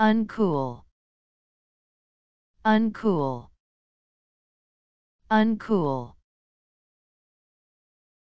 Uncool, uncool, uncool.